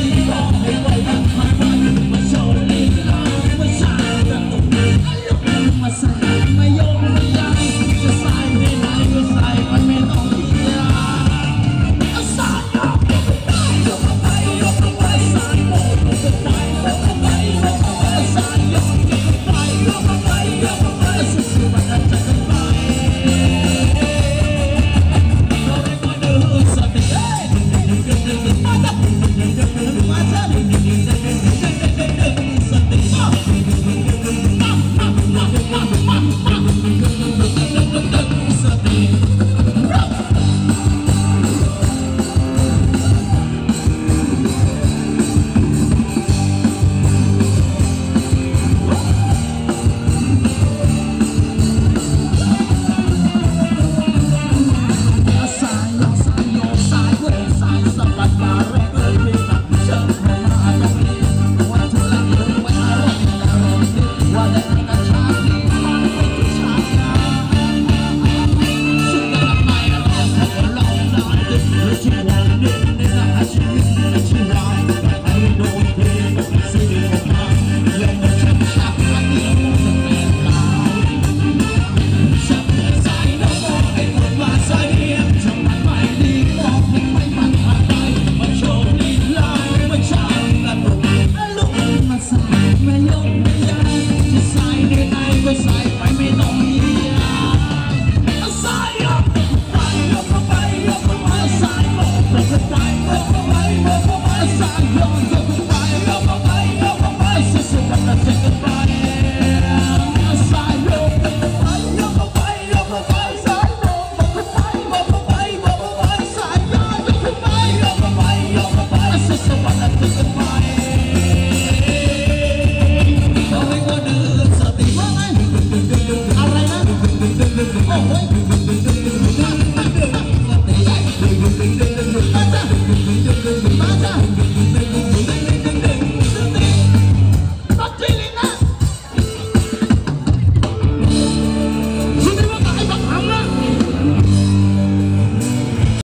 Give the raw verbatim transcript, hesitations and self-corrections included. I